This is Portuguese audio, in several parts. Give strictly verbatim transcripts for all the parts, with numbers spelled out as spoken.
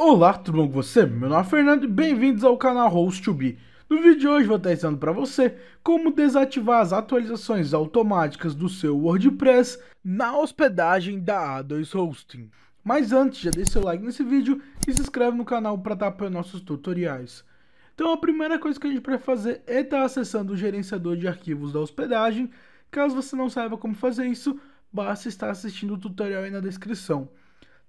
Olá, tudo bom com você? Meu nome é Fernando e bem-vindos ao canal Host to B. No vídeo de hoje vou estar ensinando para você como desativar as atualizações automáticas do seu WordPress na hospedagem da A dois Hosting. Mas antes, já deixa seu like nesse vídeo e se inscreve no canal para estar apoiando nossos tutoriais. Então a primeira coisa que a gente vai fazer é estar acessando o gerenciador de arquivos da hospedagem. Caso você não saiba como fazer isso, basta estar assistindo o tutorial aí na descrição.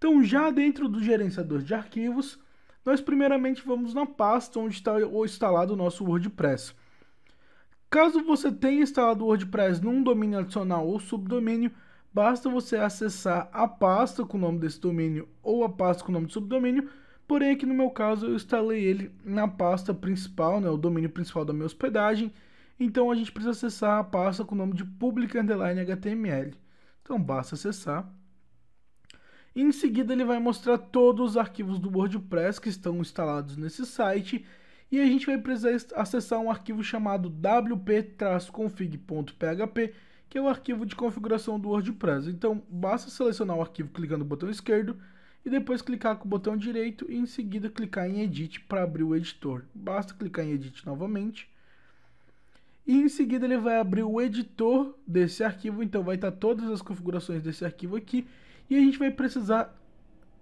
Então, já dentro do gerenciador de arquivos, nós primeiramente vamos na pasta onde está instalado o nosso WordPress. Caso você tenha instalado o WordPress num domínio adicional ou subdomínio, basta você acessar a pasta com o nome desse domínio ou a pasta com o nome do subdomínio, porém aqui no meu caso eu instalei ele na pasta principal, né, o domínio principal da minha hospedagem, então a gente precisa acessar a pasta com o nome de public underline H T M L. Então basta acessar. Em seguida ele vai mostrar todos os arquivos do WordPress que estão instalados nesse site e a gente vai precisar acessar um arquivo chamado w p config ponto p h p, que é o arquivo de configuração do WordPress. Então basta selecionar o arquivo clicando no botão esquerdo e depois clicar com o botão direito e em seguida clicar em Edit para abrir o editor. Basta clicar em Edit novamente e em seguida ele vai abrir o editor desse arquivo, então vai estar todas as configurações desse arquivo aqui. E a gente vai precisar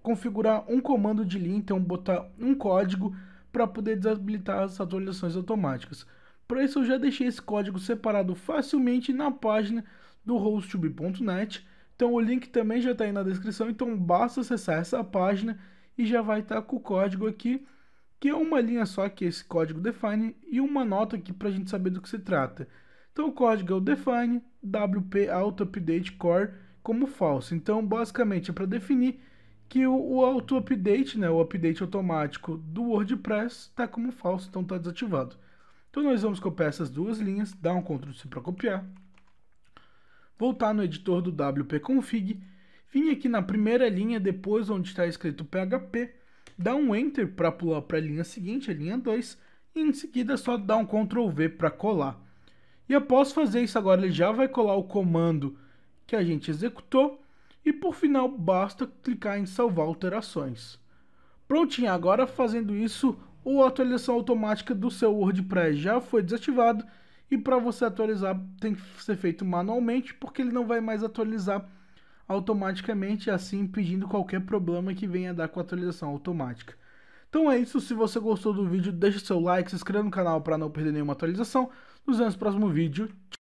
configurar um comando de linha, então botar um código para poder desabilitar as atualizações automáticas. Para isso eu já deixei esse código separado facilmente na página do host to b ponto net. Então o link também já está aí na descrição, então basta acessar essa página e já vai estar com o código aqui, que é uma linha só que esse código define e uma nota aqui para a gente saber do que se trata. Então o código é o define w p auto update core como falso. Então, basicamente é para definir que o, o auto-update, né, o update automático do WordPress está como falso, então está desativado. Então, nós vamos copiar essas duas linhas, dar um control C para copiar, voltar no editor do w p config, vir aqui na primeira linha, depois onde está escrito P H P, dar um Enter para pular para a linha seguinte, a linha dois, e em seguida é só dar um control V para colar. E após fazer isso agora, ele já vai colar o comando que a gente executou, e por final basta clicar em salvar alterações. Prontinho, agora fazendo isso, a atualização automática do seu WordPress já foi desativado, e para você atualizar tem que ser feito manualmente, porque ele não vai mais atualizar automaticamente, assim impedindo qualquer problema que venha a dar com a atualização automática. Então é isso, se você gostou do vídeo, deixa seu like, se inscreva no canal para não perder nenhuma atualização, nos vemos no próximo vídeo.